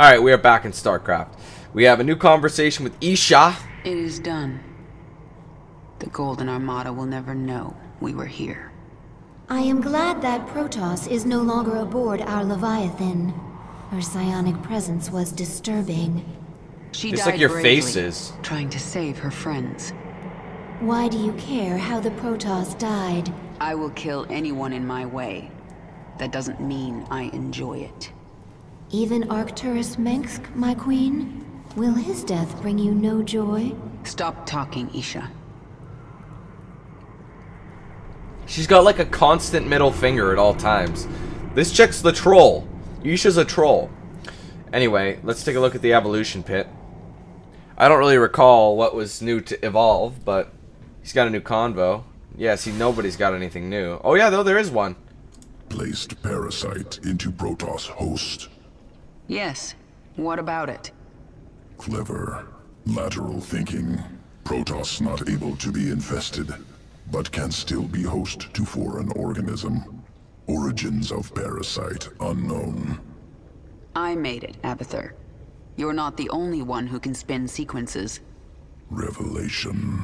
Alright, we are back in StarCraft. We have a new conversation with Isha. It is done. The Golden Armada will never know we were here. I am glad that Protoss is no longer aboard our Leviathan. Her psionic presence was disturbing. She died bravely, trying to save her friends. Why do you care how the Protoss died? I will kill anyone in my way. That doesn't mean I enjoy it. Even Arcturus Mengsk, my queen? Will his death bring you no joy? Stop talking, Isha. She's got like a constant middle finger at all times. This chick's the troll. Isha's a troll. Anyway, let's take a look at the evolution pit. I don't really recall what was new to evolve, but he's got a new convo. Yeah, see, nobody's got anything new. Oh yeah, though, there is one. Placed Parasite into Protoss host. Yes. What about it? Clever. Lateral thinking. Protoss not able to be infested, but can still be host to foreign organism. Origins of Parasite unknown. I made it, Abathur. You're not the only one who can spin sequences. Revelation.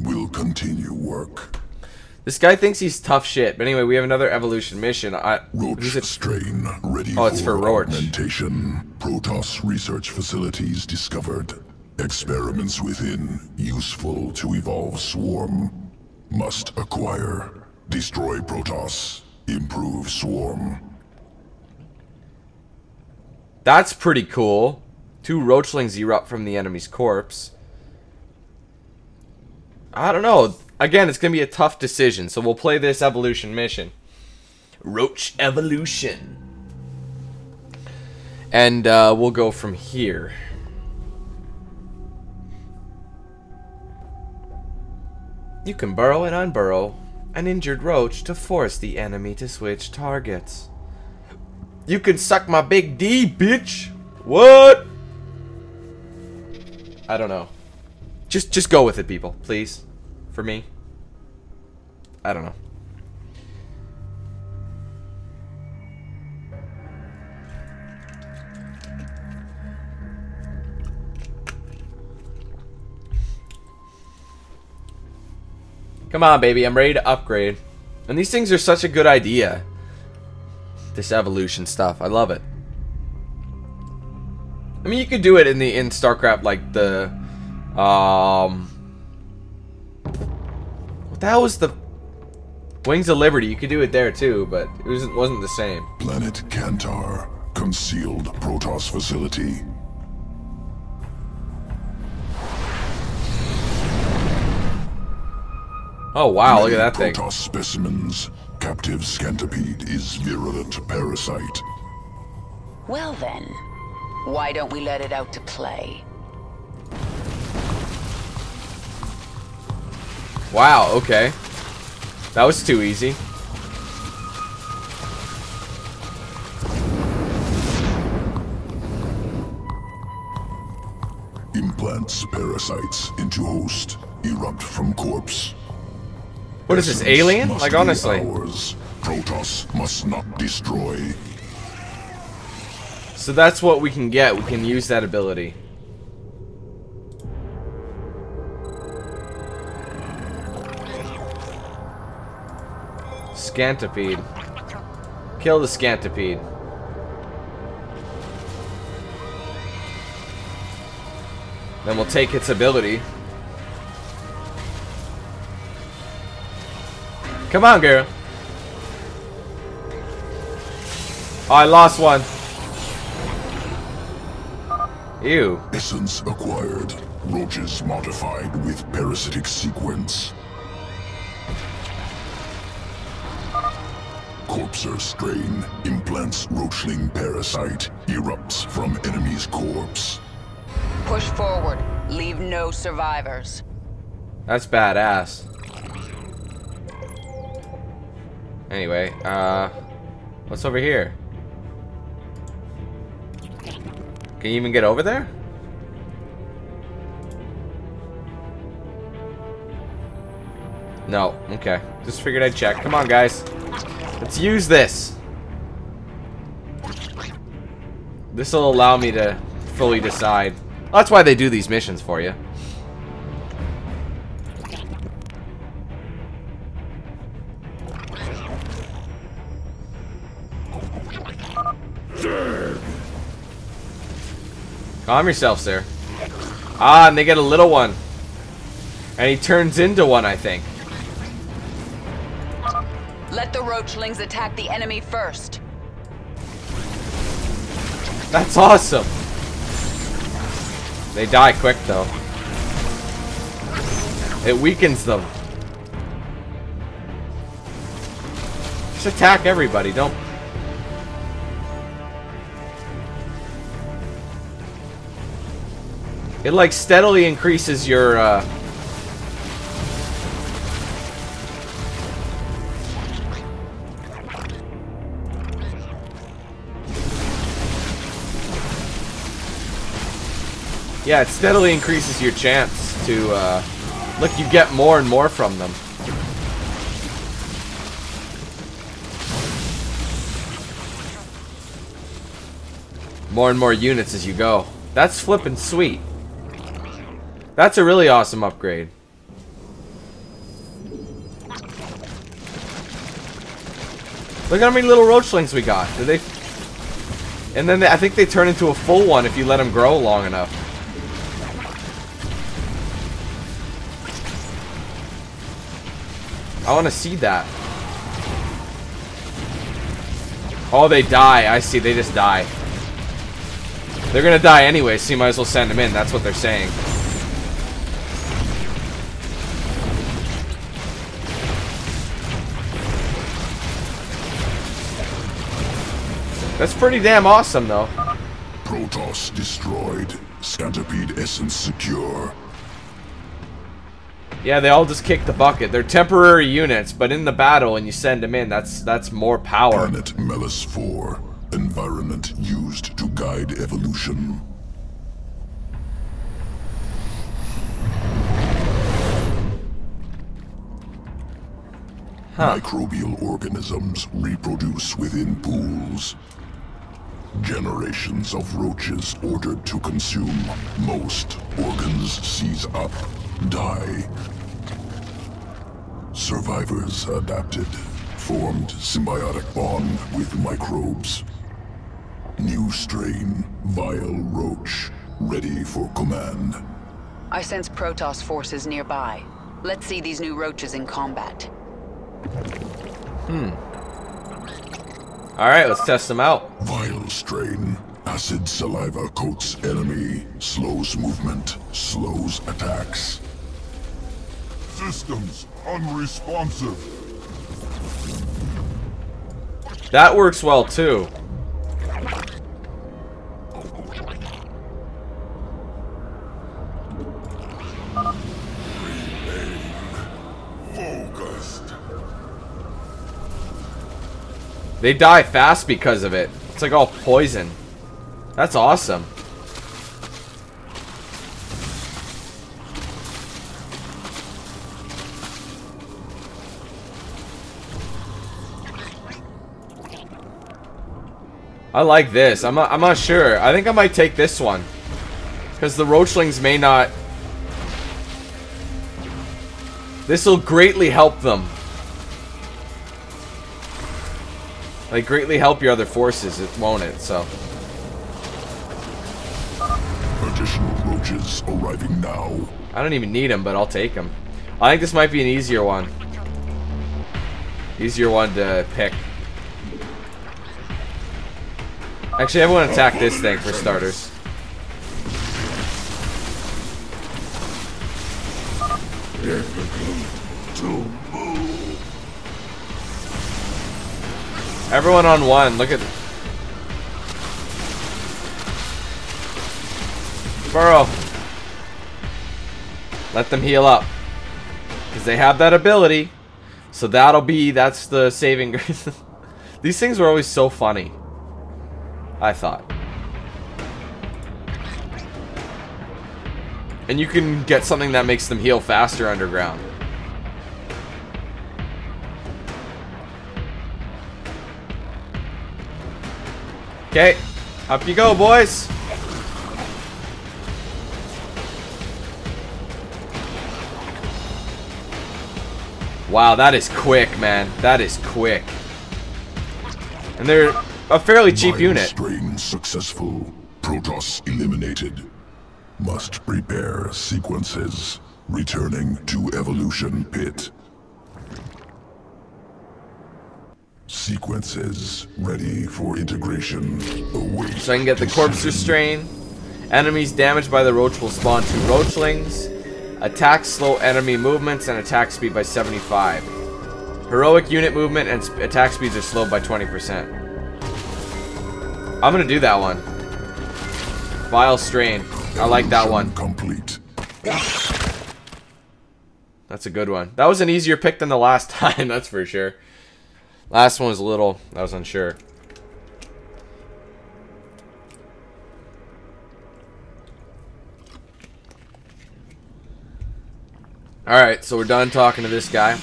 We'll continue work. This guy thinks he's tough shit, but anyway, we have another evolution mission. Roach strain ready for augmentation. Protoss research facilities discovered. Experiments within, useful to evolve swarm. Must acquire. Destroy Protoss. Improve swarm. That's pretty cool. Two roachlings erupt from the enemy's corpse. I don't know. Again, it's going to be a tough decision, so we'll play this evolution mission. Roach Evolution. And we'll go from here. You can burrow and unburrow an injured roach to force the enemy to switch targets. You can suck my big D, bitch! What? I don't know. Just go with it, people, please. For me. I don't know. Come on, baby, I'm ready to upgrade. And these things are such a good idea. This evolution stuff, I love it. I mean, you could do it in the StarCraft, like the what the hell was the Wings of Liberty? You could do it there too, but it wasn't the same. Planet Cantar, concealed Protoss facility. Oh wow, look at that thing. Protoss specimens. Captive Scantipede is virulent parasite. Well then, why don't we let it out to play? Wow, okay. That was too easy. Implants parasites into host. Erupt from corpse. What is this, alien? Like, honestly. Protoss must not destroy. So that's what we can get. We can use that ability. Scantipede. Kill the Scantipede. Then we'll take its ability. Come on, girl. Oh, I lost one. Ew. Essence acquired. Roaches modified with parasitic sequence. Corpser strain. Implants roachling parasite. Erupts from enemy's corpse. Push forward. Leave no survivors. That's badass. Anyway, what's over here? Can you even get over there? No, okay. Just figured I'd check. Come on, guys. Let's use this. This will allow me to fully decide. That's why they do these missions for you. Calm yourself, sir. Ah, and they get a little one. And he turns into one, I think. Let the roachlings attack the enemy first. That's awesome. They die quick, though. It weakens them. Just attack everybody, don't... It like steadily increases your yeah, it steadily increases your chance to look, you get more and more from them. More and more units as you go. That's flippin' sweet. That's a really awesome upgrade. Look how many little roachlings we got. Do they? And then I think they turn into a full one if you let them grow long enough. I want to see that. Oh, they die. I see. They just die. They're going to die anyway, so you might as well send them in. That's what they're saying. That's pretty damn awesome, though. Protoss destroyed. Scantipede essence secure. Yeah, they all just kick the bucket. They're temporary units, but in the battle, and you send them in, that's more power. Planet Malus 4. Environment used to guide evolution. Huh. Microbial organisms reproduce within pools. Generations of roaches ordered to consume most organs seize up, die. Survivors adapted, formed symbiotic bond with microbes. New strain, vile roach, ready for command. I sense Protoss forces nearby. Let's see these new roaches in combat. Hmm. Alright, let's test them out. Vile strain. Acid saliva coats enemy. Slows movement. Slows attacks. Systems unresponsive. That works well, too. They die fast because of it. It's like all poison. That's awesome. I like this. I'm not sure. I think I might take this one. Because the roachlings may not... This will greatly help them. Like, greatly help your other forces, won't it, so. Additional roaches arriving now. I don't even need them, but I'll take them. I think this might be an easier one. Easier one to pick. Actually, everyone attack this thing for starters. Everyone on one, look at... Burrow. Let them heal up. Because they have that ability. So that'll be... That's the saving grace. These things were always so funny. I thought. And you can get something that makes them heal faster underground. Okay, Up you go, boys. Wow, that is quick, man. That is quick. And they're a fairly cheap unit. Strain successful. Protoss eliminated. Must repair sequences. Returning to evolution pit. Sequences ready for integration. Await. So I can get the Corpser strain. Enemies damaged by the Roach will spawn 2 Roachlings. Attack slow enemy movements and attack speed by 75. Heroic unit movement and attack speeds are slowed by 20%. I'm gonna do that one. Vile strain. I like that one. Complete. That's a good one. That was an easier pick than the last time, that's for sure. Last one was a little, I was unsure. Alright, so we're done talking to this guy.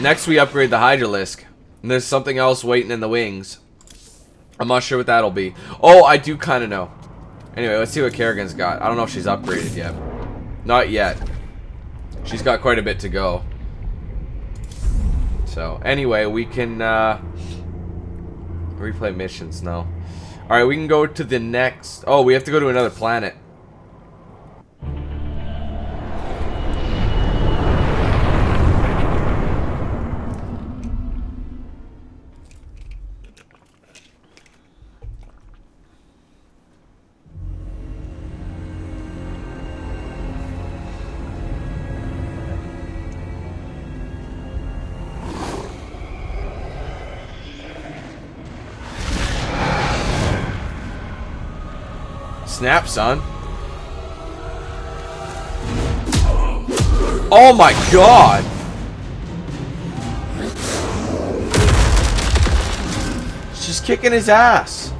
Next we upgrade the Hydralisk. And there's something else waiting in the wings. I'm not sure what that'll be. Oh, I do kind of know. Anyway, let's see what Kerrigan's got. I don't know if she's upgraded yet. Not yet. She's got quite a bit to go. So, anyway, we can replay missions now. Alright, we can go to the next... Oh, we have to go to another planet. Snap, son. Oh my god! She's kicking his ass.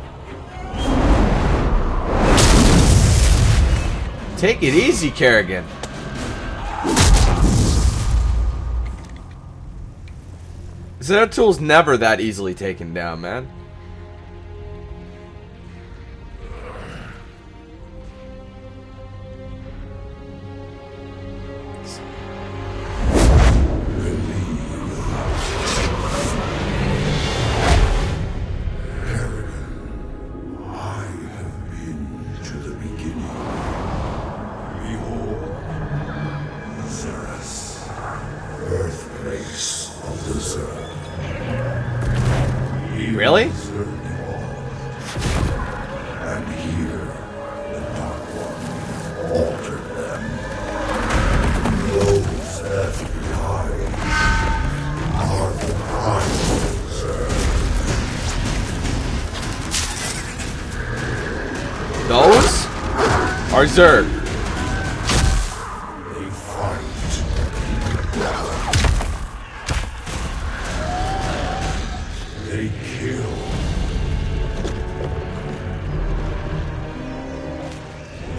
Take it easy, Kerrigan. Zerus never that easily taken down, man. Sir. They fight. They kill.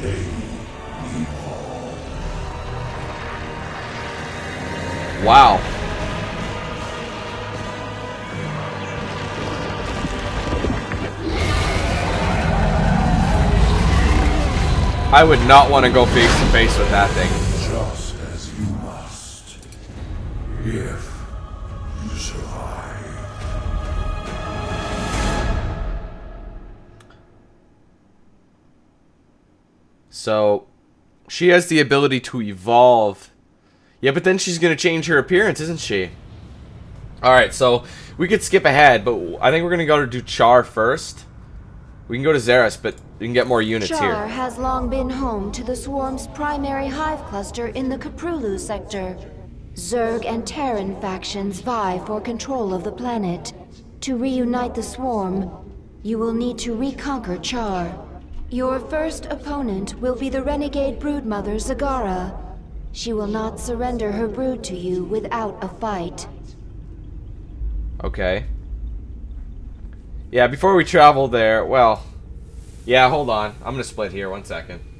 They evolve. Wow. I would not want to go face to face with that thing. Just as you must, if you survive. So, she has the ability to evolve. Yeah, but then she's going to change her appearance, isn't she? Alright, so we could skip ahead, but I think we're going to go to do Char first. We can go to Zerus, but we can get more units here. Char has long been home to the swarm's primary hive cluster in the Caprulu sector. Zerg and Terran factions vie for control of the planet. To reunite the swarm, you will need to reconquer Char. Your first opponent will be the renegade broodmother Zagara. She will not surrender her brood to you without a fight. Okay. Yeah, before we travel there, well, yeah, hold on. I'm gonna split here, one second.